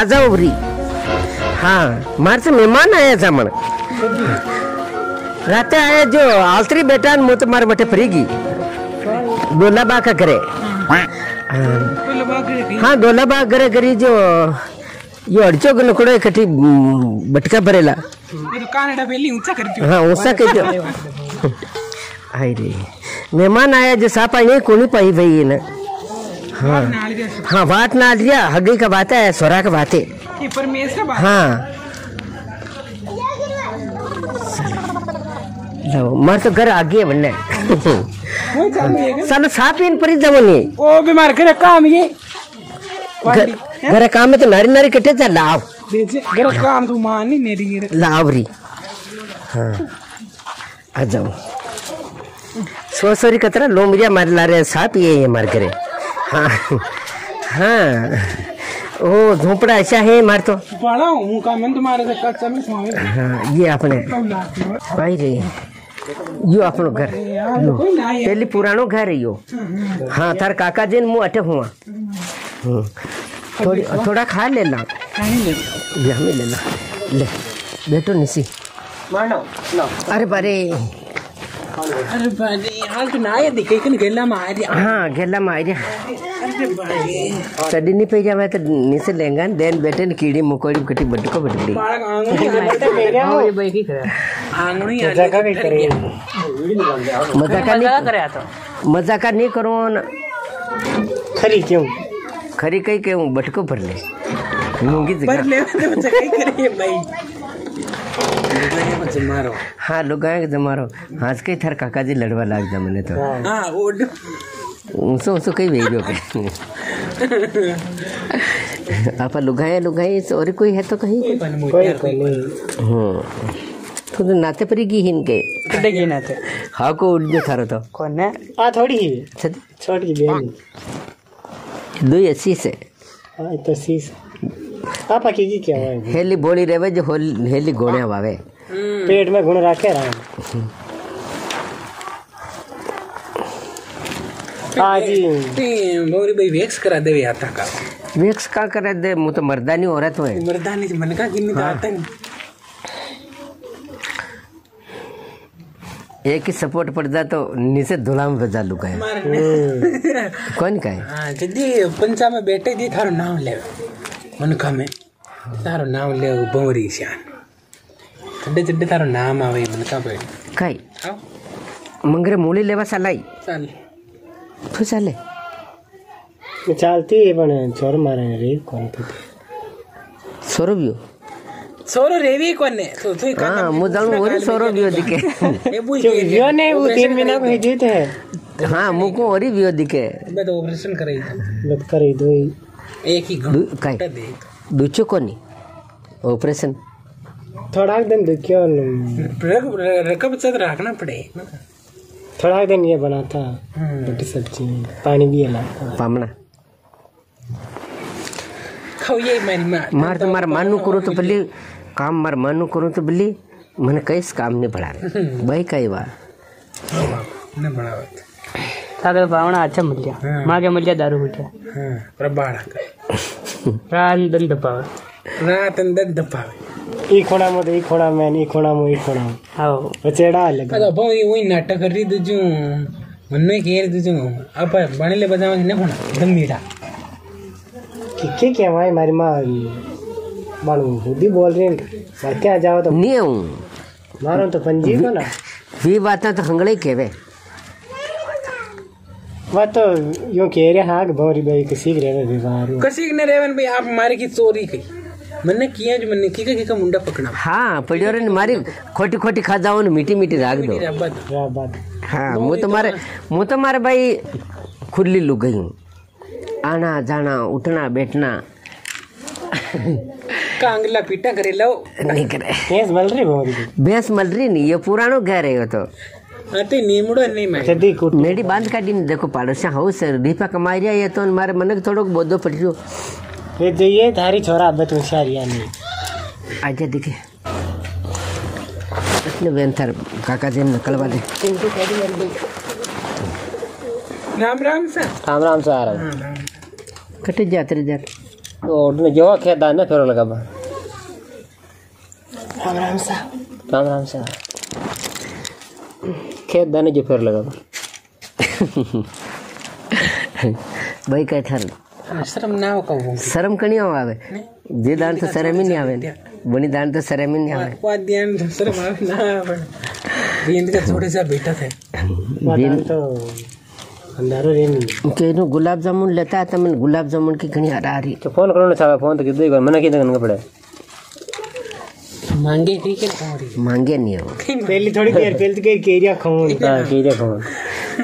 आजावरी। हाँ मार से मेहमान आया था मन रात आया जो आलतरी बेटा मुँह तो मार बटे फरीगी डोला बा का करे। हाँ डोला बा करे करी जो ये अड़चो के लकड़ो इकट्ठी बटका भरेला दुकान डा बेली ऊंचा कर दियो। हाँ ऊंचा कर दियो। आई रे मेहमान आया जो सापा नहीं कोनी पाई भाई ना। हाँ हाँ बात ना लिया हगी का बात है सोरा का बात है ये परमेश का बात। हाँ लो मार तो घर आगे बनने साला साप इन परी जवनी ओ बीमार करे काम ये घर काम में तो नारी नारी कटे जा लाव घर काम तो मानी नेरी लावरी। हाँ आ जाओ सो सोरी कतरा लोमरिया मार ला रहे साप ये मार करे। हाँ हाँ ओ झोपड़ा अच्छा है मार तो बड़ा हूं काम में तुम्हारे से कच्चा में स्वामी। हां ये अपने भाई रे यो अपनो घर पहले पुरानो घर है यो। हाँ थार काका जी मुंह अटे हुआ थोड़ा खा लेना लेना ले बेटो निसी मानो अरे बारे अरे बारे हाल तो ना ये दिखे कन गेला मार। हाँ गेला मार अरे बारे सडी नहीं पे जावे तो निसे लेंगा देन बेटे ने कीड़ी मकोड़ी कटी बटको बटड़ी बालक आंगणी बेटा मेरा हो ये बैठी करे आंगणी आ जगह नहीं करे मजाक करे तो मजाक नहीं करो खरी क्यों खरी कई के हूं बटको भर ले लूंगी जगह भर ले तो बच्चा कई करे भाई लुगाए के जमारो। हां लुगाए के जमारो आज के थर काका जी लड़वा लाग जा मने तो। हां वो उनसो उनसो कई भेजो के आपा लुगाए लुगाए और कोई है तो कहीं कोई नहीं। हां तो नाते परीगी इनके डगे नाते हा को उड़ जो थारो तो कौन है आ थोड़ी छोटी बेन दो ऐसी से पापा की क्या है हेली बोली रेवे जो हेली गोने आवे पेट में घुन रखे आजी मोरी भाई वेक्स करा दे आता का वेक्स का करा दे मु तो मर्दानी औरत होए मर्दानी मन का किन जाता एक ही सपोर्ट पड़ जा तो नीचे धुलाम बजा लुका है कौन का है। हाँ जदी पंचा में बैठे दी थारो नाम ले उनका में थारो नाम ले बोरी शान जड्डे जड्डे थारो नाम आवे उनका पे काई मंगरे मूली लेवा सलाई चल तू चले चलती पण छोर मारे रे कोन तो सोरबियो सोरो रेवी कोने तो थई काना मु जाणो ओरी सोरो बियो दिखे ए बुई बियो ने वो 3 महीना को हिजित है। हां मु को ओरी बियो दिखे मैं तो ऑपरेशन करई मत करई दोई एक ही घंटा दे दुचो कोनी ऑपरेशन थोड़ा दिन दुखियो रकब चत रखना पड़े थोड़ा दिन ये बनाता रोटी सब्जी पानी भी ला पामना खाओ ये मार तो मार मानू करो तो बली काम मार मानू करो तो बली मन कैस काम नहीं पड़ा भाई कई बार ने बड़ा बात सागर भावना अच्छा मिल गया मां के मिल गया दारू बिटिया। हां पर बाड़ा रान दंद पावे रात दंद पावे ई खोड़ा में ई खोड़ा में ई खोड़ा में ई खोड़ा आओ बचेड़ा लगा तो भाई वही नाटक कर दी दजू मन में घेर दजू अब बने ले बजावा ने खोड़ा दमीड़ा के क्या भाई मारी मां मालूम खुद ही बोल रहे हैं क्या जाओ तो नहीं हूं मारो तो पंजी को ना वी बात तो हंगड़े केवे वो तो यूं कह रहे हां भौरी भाई के सीख रहे बीमार हो कसी ने रेवन भाई आप मारी की चोरी की मन्ने किया जो मन्ने की का मुंडा पकड़ा। हां पड़ियो रे मारी खोटी खोटी खा जाओ ने मीठी मीठी राग दो क्या बात। हां मु तुम्हारे भाई खुली लु गई हूं आना जाना उठना बैठना कांगला पीटा करे लो नहीं करे भैंस मलरी बोल भैंस मलरी नहीं ये पुरानो घर है तो अते नीमड़ो नहीं मैं जदी कुट मेडी बांध काटी देखो पड़ोसा हाउस है दीपा कमारिया ये तो मारे मन के थोड़ो बोदो पड़ियो ये जइए थारी छोरा अब तो होशियारिया नहीं आजा दिखे अपने वेंथर काका जी ने कलवा दे इनको कह दी राम राम सर राम राम सर कटे जाते और गेहूँ खेत है ना फेरो लगा बा। राम राम सा खेत दाने जो फेर लगा बा। भाई कह था शर्म ना हो कहूँ शर्म कहीं आवे जे दान तो शर्म ही नहीं आवे बनी दान तो शर्म ही नहीं आवे को ध्यान शर्म आवे ना आवे बींद का थोड़े सा बेटा थे बींद तो अंधारो रे नहीं केनो गुलाब जामुन लेता त मन गुलाब जामुन की घणी आ रही तो फोन करो ना साहब फोन तो किदे मना की दंग पड़े मांगे ठीक है तुम्हारी मांगे नहीं हो पहली थोड़ी देर पहले तो केरिया खाऊं हां केरिया खाऊं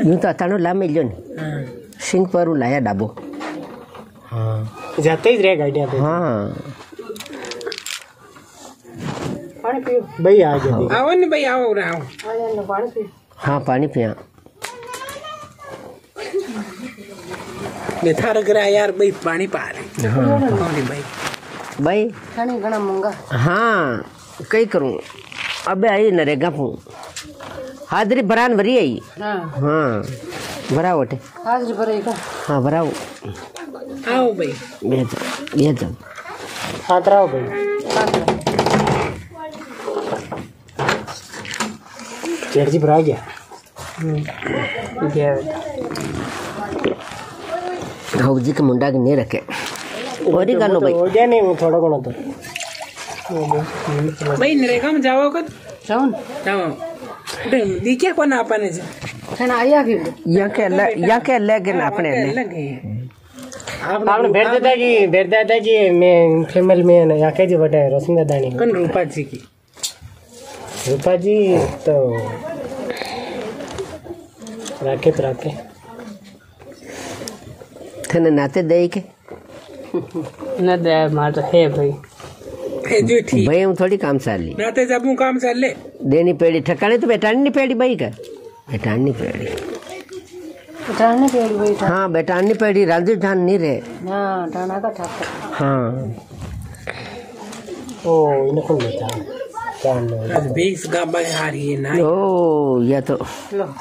यूं तो तानो लामे लियो ने सिंह पर लाया डाबो हां जाते ही रे गाड़िया पे हां पानी पियो भाई आ गया आओ ने भाई आओ रहा हूं आ ले पानी पियो हां पानी पिया बेटा रख रहा यार भाई पानी पा ले हां पानी भाई भाई घणी घणा मंगा हाँ कई करूँ अबे आई नरेगा फू हाजरी भरान भरी आई हाँ भरा वटे हाजरी भरेगा हाँ भराओ आओ भाई ये जब हाथ राओ भाई चेट जी भरा गया हौजी के मुंडा के नहीं रखे गोरी कर लो भाई हो जाए नहीं वो थोड़ा कोना तो भाई नरेगा में जाओ कद जाओ जाओ दी क्या कोना अपन है खाना आया कि यहां के लगे ना अपने लगे आपने बैठ देता कि मैं फैमिली में ना यहां के जो बटे रोशनी दानी कौन रूपा जी की रूपा जी तो राके थने नाते दे के ना दे मार है भाई जो ठीक भाई हम थोड़ी काम चाल ले नाते जाबू काम चाल ले देनी पेड़ी ठकाने तो बेटानी पेड़ी भाई का बेटानी पेड़ी भाई हां बेटानी पेड़ी राजस्थान नहीं रहे हां ठाणा का ठाकुर हां ओ इने को बेटा अब 20 गांव में आ रही है ना ओ या तो लो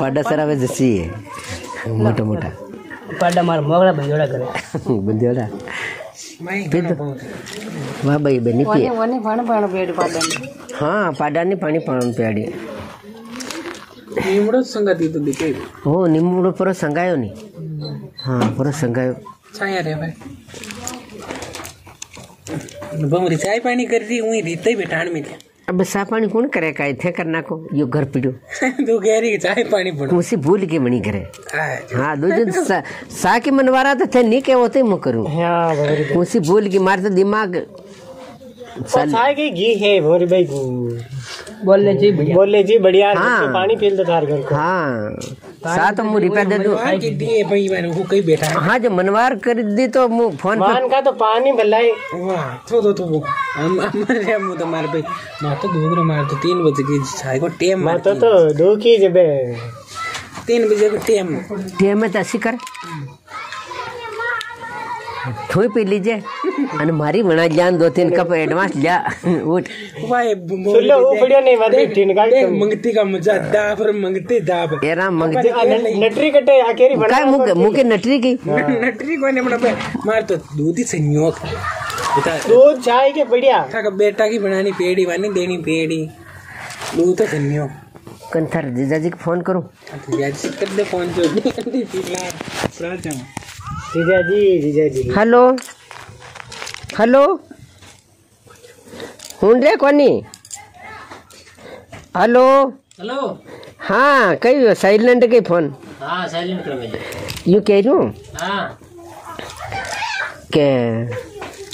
पड़ा सरावे जैसी है मोटा मोटा पाड़ा मार मोगला बंजोड़ा करे बंजोड़ा मैं वाह भाई बनी पी वने पानी पानी पेड़ पाड़ा हां पाड़ा ने पानी पान पेड़ी नीमड़ो संगति तो दिखे हो नीमड़ो पर संगायो नी हां पर संगायो छाया रे भाई बमरी चाय पानी कर रही हुई रीते बैठान में अब सा पानी कौन करे काई थे करना को यो घर पीड़ो तू कह रही चाय पानी पड़ो मुसी भूल के मनी करे हां दो दिन सा के मनवारा तो थे नहीं के होते मु करू हां भगरी मुसी भूल के मारते दिमाग चाय के घी है भोरी भाई बोल ले जी बढ़िया पानी पी ले थार घर को हां साथ मु रिपे दे दो हां की दिए भाई मैंने को कई बैठा हां जो मनवार कर दी तो मु फोन मान का तो पानी भलाई वाह तो हमारे मु तो मार भाई मैं तो घूंघरे मार तो 3 बजे की चाय को टाइम मैं तो दो की जबे 3 बजे को टाइम है तो ऐसी कर थोड़ी पी लीजिए अन मारी बना जान दो तीन कप एडवांस जा उठ भाई सुलो वो बढ़िया नहीं मारी तीन का मंगती का मजा दा पर मंगते दा एरा मंगती नटरी कटे आकेरी बना काय मुके नटरी की नटरी कोने बना मार तो दूध ही संयोग दूध चाय के बढ़िया का बेटा की बनानी पेड़ी वाली देनी पेड़ी दूध तो संयोग कंथर जीजाजी को फोन करो जीजाजी कर दे फोन जो नहीं पीला पूरा जाऊं जीजाजी हेलो हेलो हूं रे कोनी हेलो हेलो हाँ कही साइलेंट के फोन हाँ साइलेंट कर यू कह रू हाँ के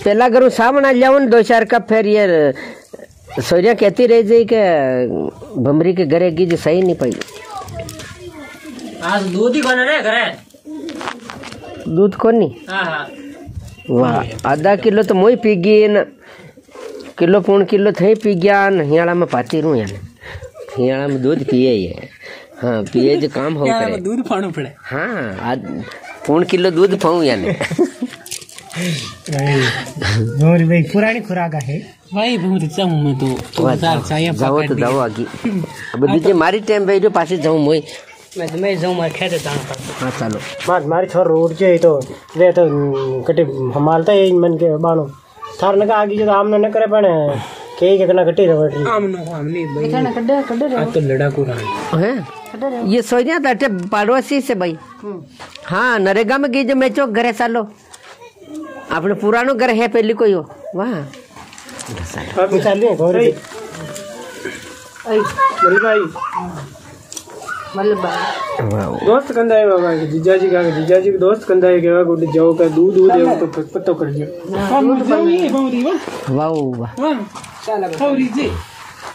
पहला करूँ सामना जाऊँ दो चार कप फिर ये सोजा कहती रह जाए कि भमरी के घरे की जो सही नहीं पाई आज दूध ही कोने ना घरे दूध कोनी हाँ वाह आधा किलो तो मोई पी गई न किलो पौन किलो थे पी गया न हियाला में पाती रू यार हियाला में दूध पिए ही है हाँ पिए जो काम हो करे दूध पानो पड़े हाँ आज पौन किलो दूध पाऊँ यानी भाई भाई पुरानी खुराक है भाई बहुत अच्छा हूं मैं तो 2000 चाहिए जाओ तो जाओ आगे अब दीजिए मारी टाइम भाई जो पासे जाऊं मोई मैं तुम्हें जाऊँ मैं खेत जाना पड़ता। हाँ चलो माँ तुम्हारी छोर रोड के तो वे तो कटे हमालता है मन के बानो थार ने कहा आगे जो आमने न करे पड़े के कितना कटे रहो आमने आमने भाई इतना कटे कटे रहो तो लड़ाकू रहा है ये सोनिया ताटे पड़ोसी से भाई। हाँ नरेगा में गई जो मैं चौक घर है सालो अपने पुरानो घर है पहले कोई हो वहाँ दोस्त कंदा है बाबा के जीजाजी का जीजाजी के दोस्त कंदा है केवा गुड जाओ का दूध दूध देव तो पत्तो कर जो वाह वाह चला गौरी जी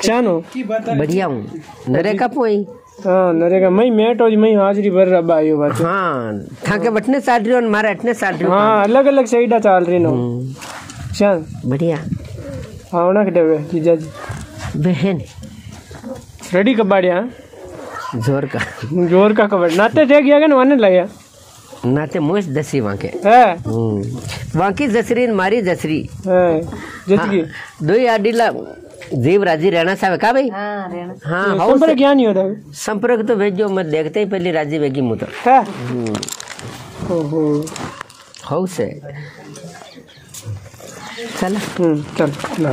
चानो बढ़िया हूं नरेगा पोई। हां नरेगा मई मेट आज मई हाजरी भर रब आयो बात। हां थाके बटने साडरियो और मारे अटने साडरियो। हां अलग अलग साइडा चाल रही नो चल बढ़िया आवना के देवे जीजाजी बहन रेडी कबाड़िया जोर का कबड़ नाते देख गया ना वाने लाया नाते मोस दसी वाके है वाकी जसरीन मारी जसरी है जसकी दो याडीला देव राजी रहना साहब का भाई। हां रहना हां संपर्क ज्ञान ही होता संपर्क तो भेजो मत देखते ही पहले राजी बेगी मुत है ओहो हाउ से चल चल ना